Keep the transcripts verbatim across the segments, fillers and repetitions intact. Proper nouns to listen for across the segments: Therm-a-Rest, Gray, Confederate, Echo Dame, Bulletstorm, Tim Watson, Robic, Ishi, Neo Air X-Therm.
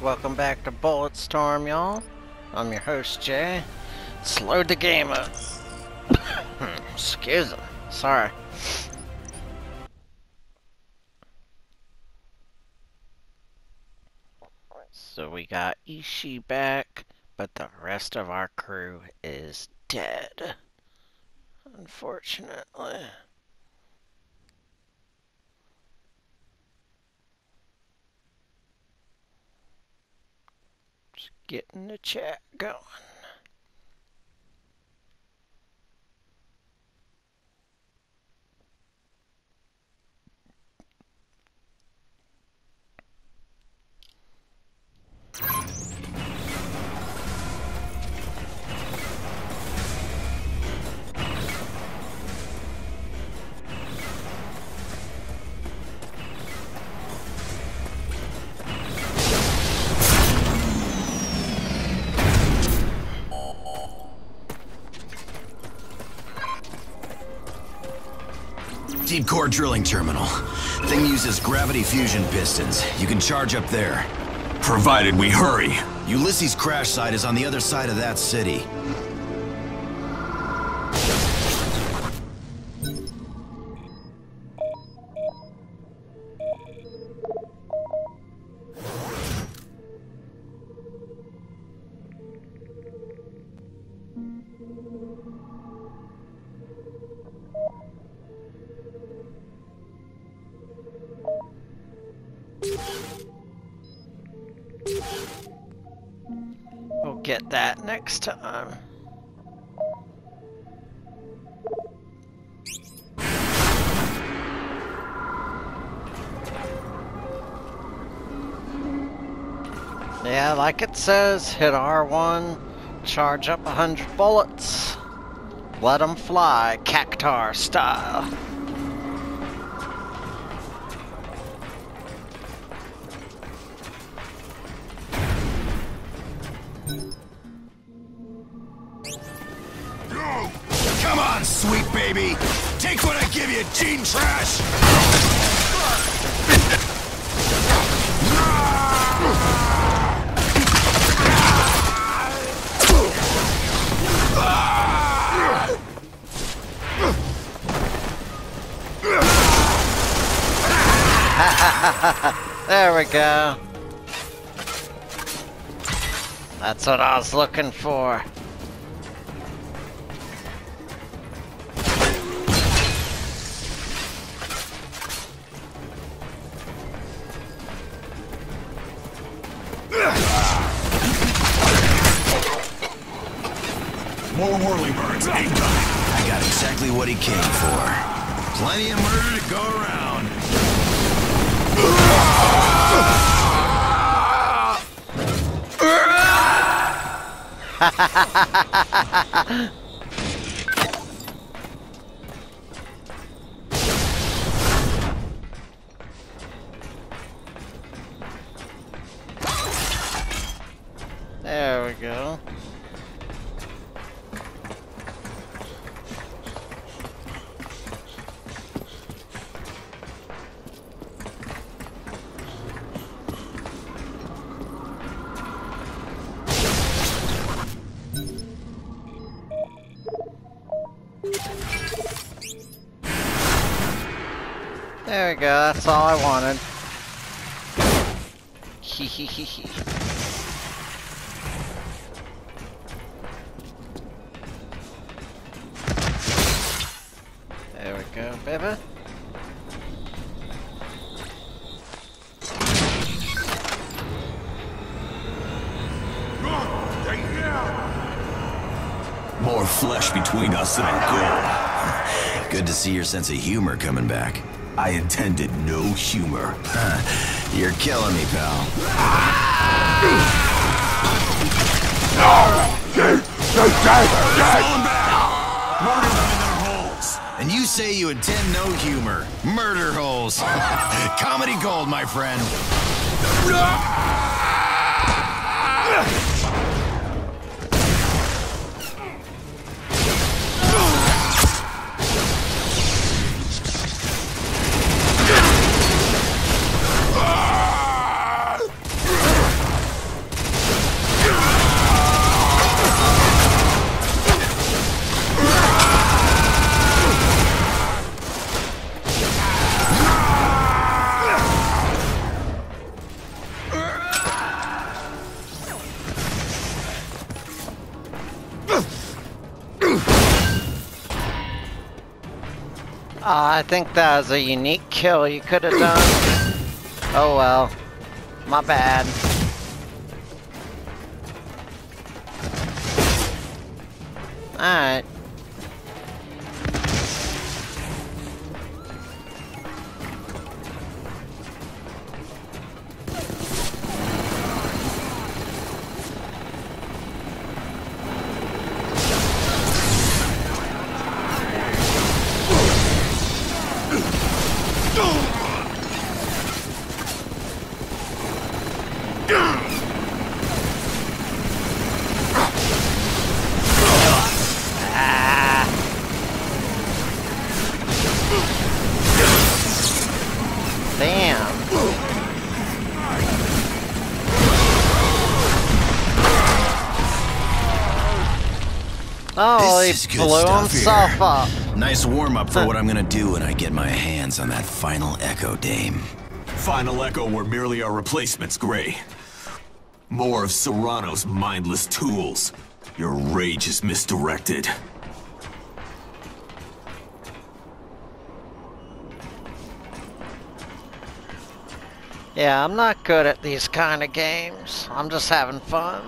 Welcome back to Bulletstorm, y'all. I'm your host, Jay. Let's load the game up. Excuse me. Sorry. So we got Ishi back, but the rest of our crew is dead. Unfortunately. Just getting the chat going. Deep core drilling terminal. Thing uses gravity fusion pistons. You can charge up there. Provided we hurry. Ulysses' crash site is on the other side of that city. Get that next time. Yeah, like it says, hit R one, charge up a hundred bullets, let them fly, Cactar style. Sweet baby, take what I give you, gene trash. There we go. That's what I was looking for. More whirlyburns incoming. I got exactly what he came for. Plenty of murder to go around. There we go. There we go, that's all I wanted. Hee hee hee hee. There we go, baby. More flesh between us than gold. Good to see your sense of humor coming back. I intended no humor. You're killing me, pal. Falling back. Murder them in their holes. And you say you intend no humor. Murder holes. Comedy gold, my friend. Uh, I think that was a unique kill you could have done. Oh well. My bad. Alright. Oh, he blew himself up. Nice warm-up for what I'm gonna do when I get my hands on that final Echo Dame. Final Echo were merely our replacements, Gray. More of Serrano's mindless tools. Your rage is misdirected. Yeah, I'm not good at these kind of games. I'm just having fun.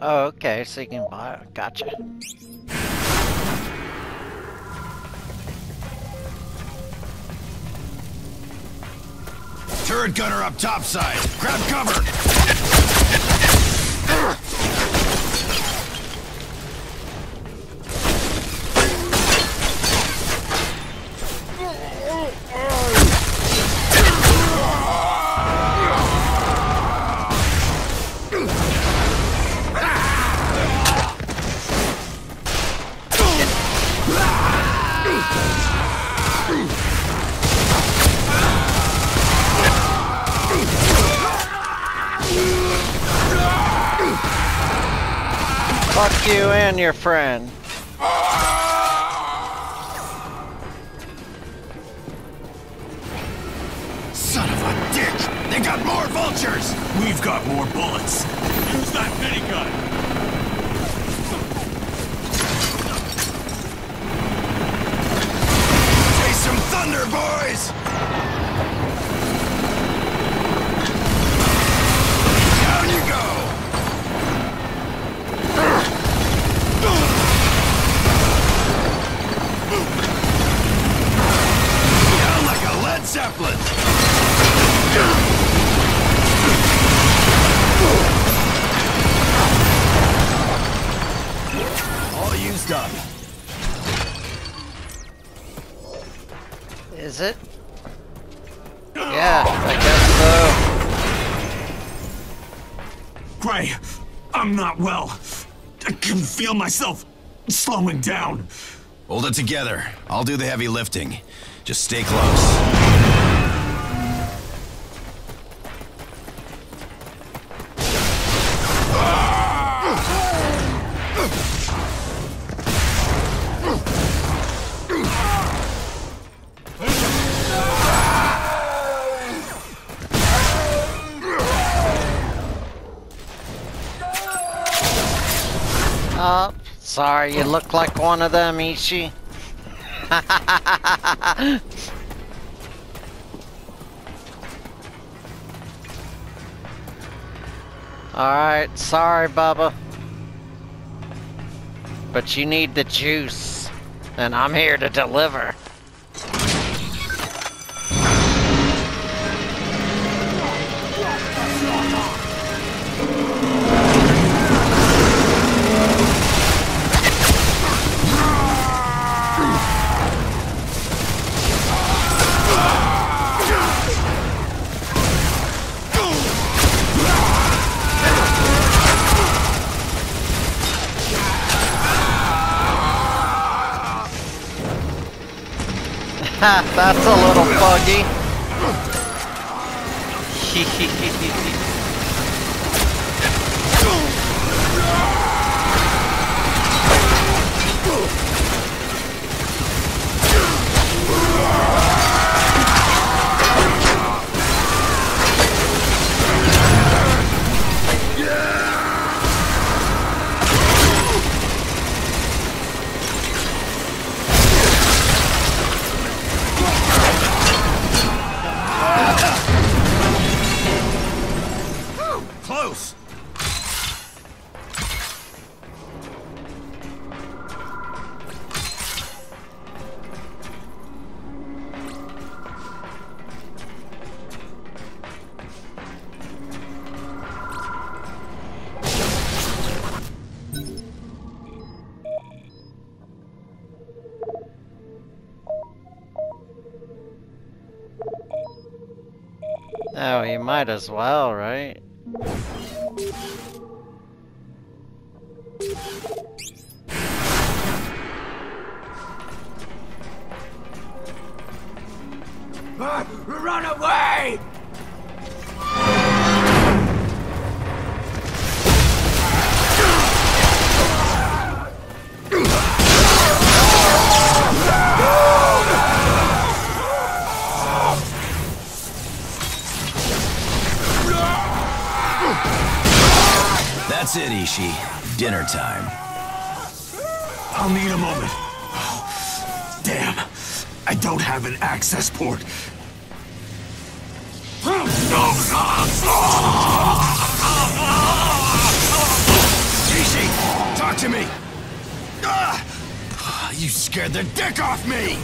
Oh, okay, so you can buy it. Gotcha. Turret gunner up topside! Grab cover! Fuck you and your friend. Son of a dick! They got more vultures! We've got more bullets. Use that minigun! Thunder, boys! Down you go! Down like a Led Zeppelin! All used up. Is it? Yeah, I guess so. Gray, I'm not well. I can feel myself slowing down. Hold it together. I'll do the heavy lifting. Just stay close. Oh, sorry, you look like one of them, Ishi. Alright, sorry, Bubba. But you need the juice, and I'm here to deliver. Ha, that's a little buggy. Oh, you might as well, right? Uh, run away! That's it, Ishi. Dinner time. I'll need a moment. Oh, damn. I don't have an access port. Ishi, talk to me! You scared the dick off me!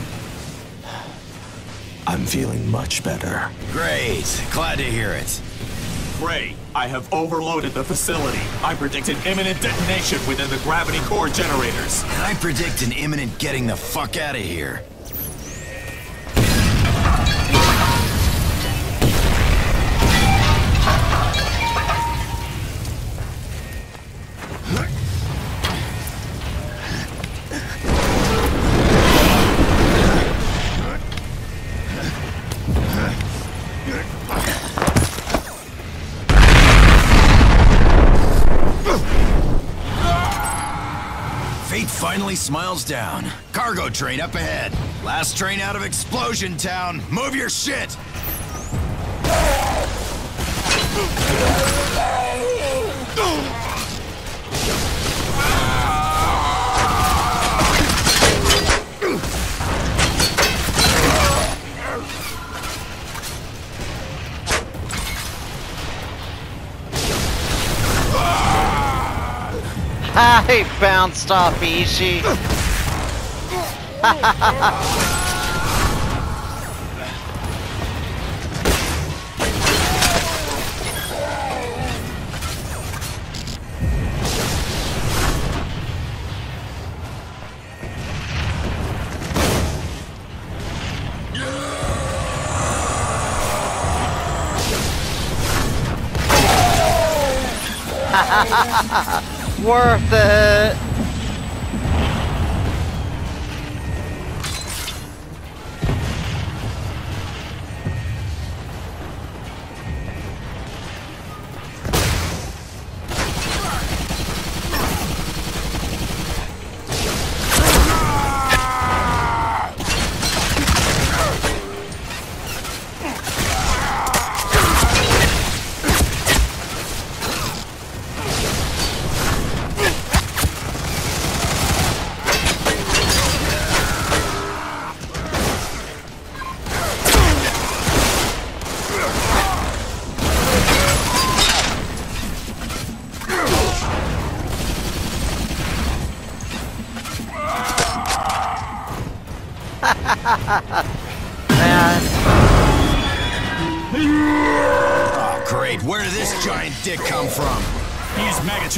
I'm feeling much better. Great. Glad to hear it. Gray, I have overloaded the facility. I predict an imminent detonation within the gravity core generators. And I predict an imminent getting the fuck out of here. Finally smiles down. Cargo train up ahead. Last train out of Explosion Town. Move your shit! I bounced off Ishi. Worth it!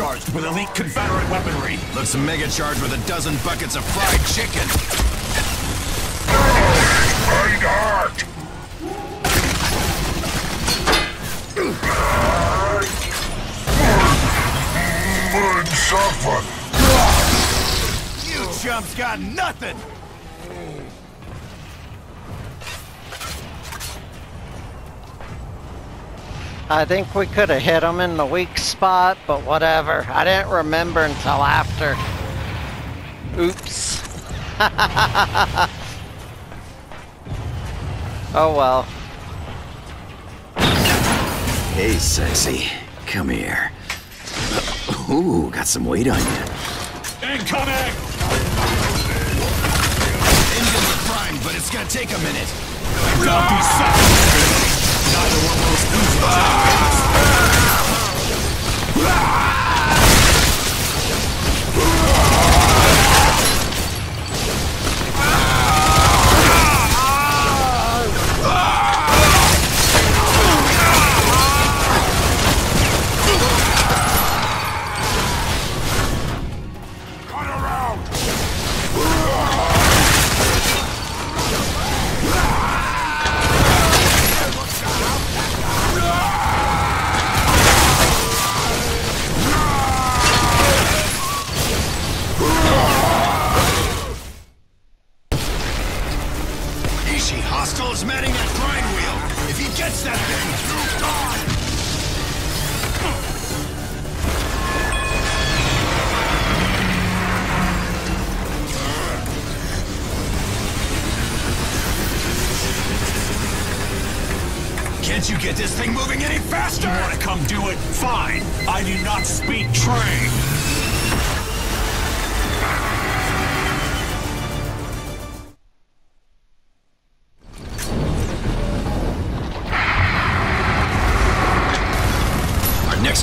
Charged with elite Confederate weaponry. Looks mega charged with a dozen buckets of fried chicken. Fried art. Burn something. You chumps got nothing. I think we could have hit him in the weak spot, but whatever. I didn't remember until after. Oops. Oh well. Hey, sexy. Come here. Ooh, got some weight on you. Incoming! Engines are primed, but it's gonna take a minute. Don't be silent! Neither one of those goons are Cut around! Hostile's manning that grind wheel. If he gets that thing, you're gone. Can't you get this thing moving any faster? You want to come do it? Fine. I do not speak train.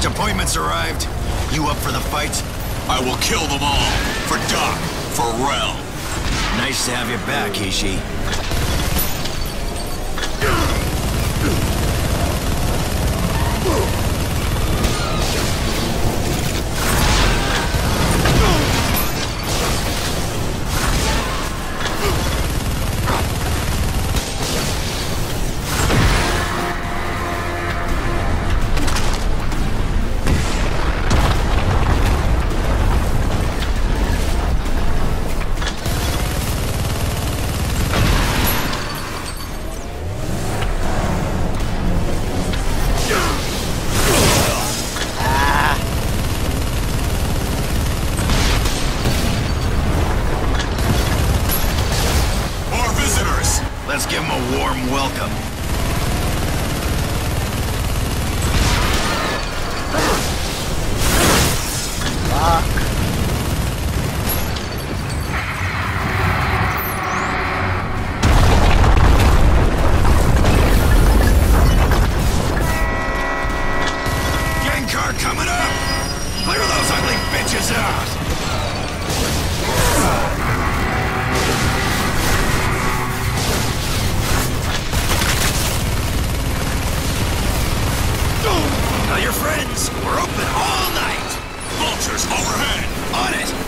Appointments arrived. You up for the fight? I will kill them all. For Doc. For Rel. Nice to have you back, Ishi. Let's give him a warm welcome. Fuck. Gang car coming up! Clear those ugly bitches out! Your friends, we're open all night. Vultures overhead. On it. Ah!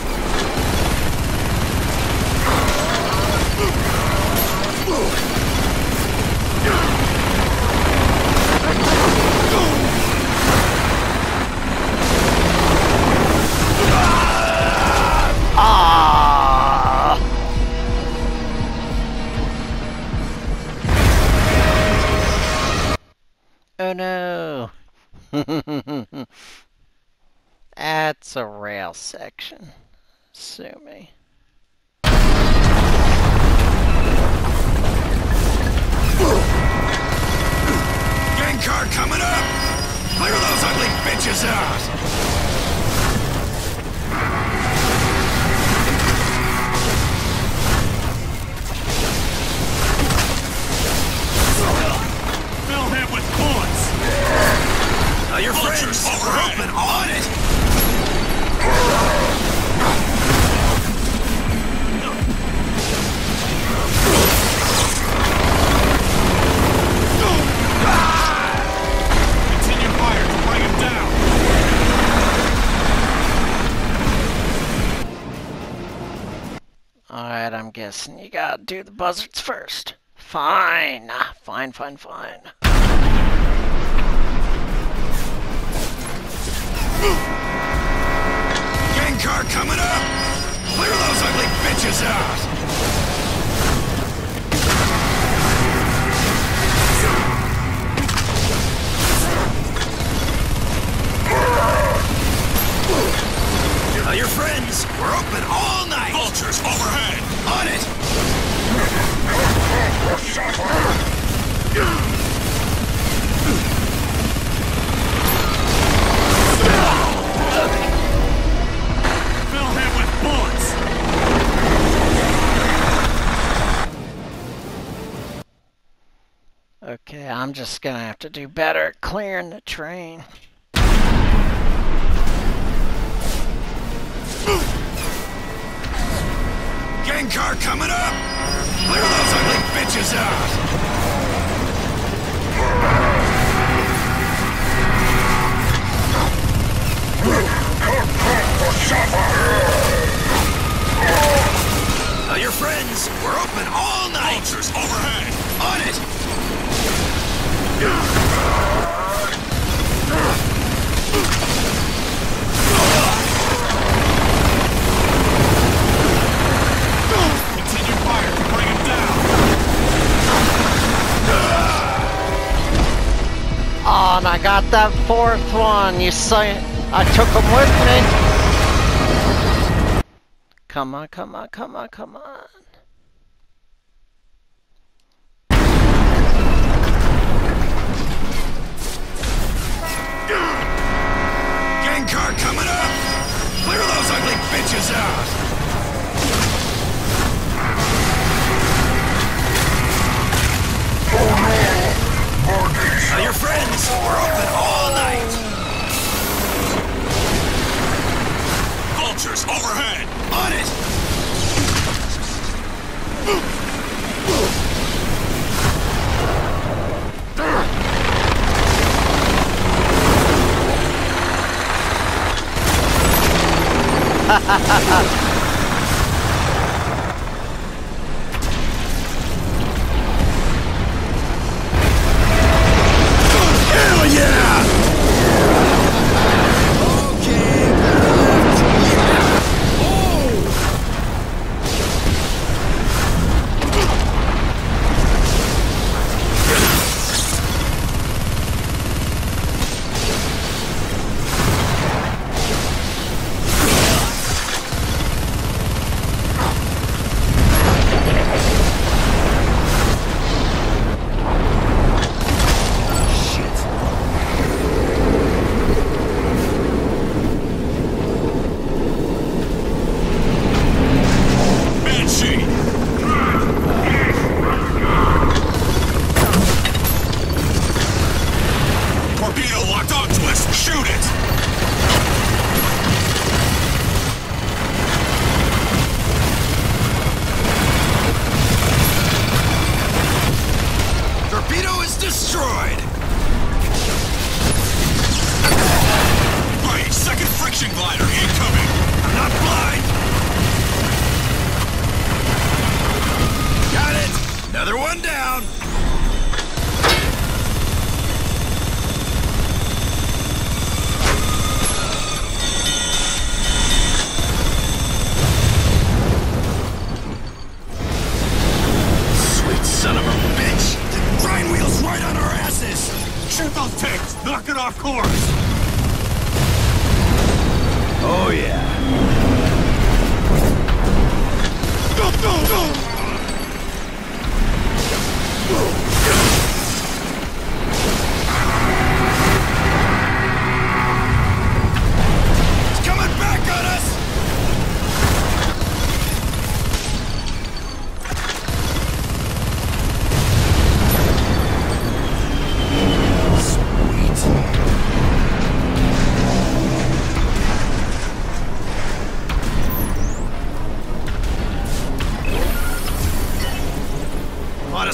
Oh no. That's a rail section. Sue me. Gang car coming up! Clear those ugly bitches out! Your vultures friends are open on it! Continue fire to bring him down! Alright, I'm guessing you gotta do the buzzards first. Fine! Fine, fine, fine. Gang car coming up! Clear those ugly bitches out! Okay, I'm just gonna have to do better at clearing the train. Gang car coming up! Clear those ugly bitches out! Tell your friends, we're open all night! Officers overhead! On it! Continue fire to bring him down! Oh, and I got that fourth one. You say I took him with me. Come on, come on, come on, come on. Gang car coming up! Clear those ugly bitches out! Now your friends, we're open all night! Vultures overhead! On it! Hell yeah!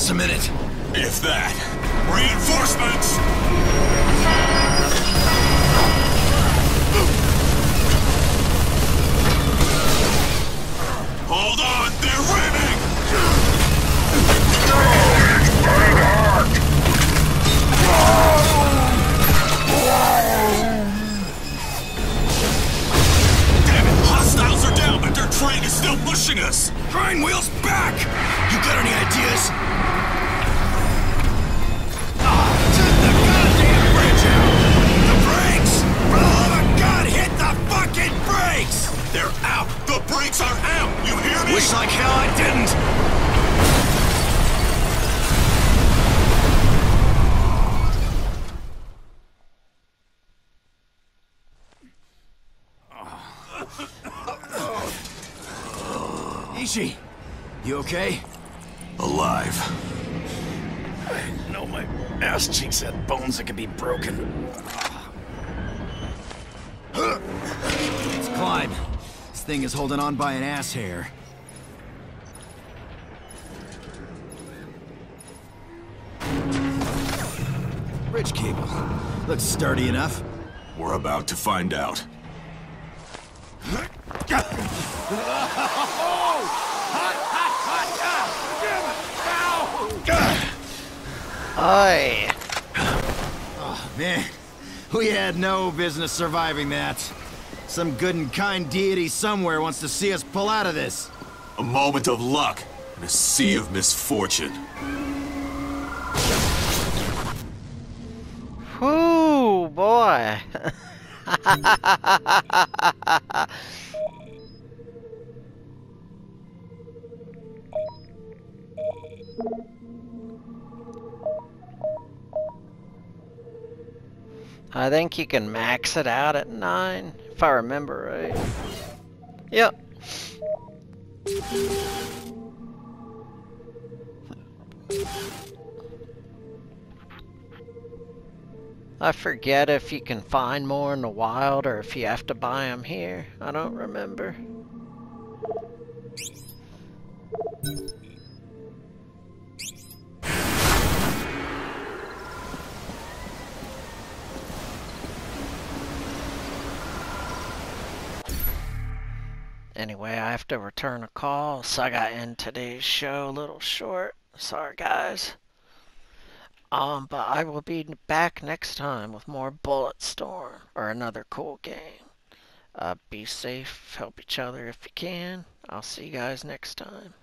A minute. If that. Reinforcements! Hold on, they're ramming! Damn it, hostiles are down, but their train is still pushing us! Train wheels back! You got any ideas? They're out! The brakes are out! You hear me? Wish like hell I didn't! Ishi, you okay? Alive. I know my ass cheeks had bones that could be broken. Let's climb. This thing is holding on by an ass hair. Bridge cable. Looks sturdy enough. We're about to find out. Oy. Oh, man. We had no business surviving that. Some good and kind deity somewhere wants to see us pull out of this. A moment of luck in a sea of misfortune. Ooh, boy. I think you can max it out at nine, if I remember right. Yep. I forget if you can find more in the wild or if you have to buy them here. I don't remember. Anyway, I have to return a call, so I gotta end today's show a little short. Sorry, guys. Um, but I will be back next time with more Bulletstorm or another cool game. Uh, be safe, help each other if you can. I'll see you guys next time.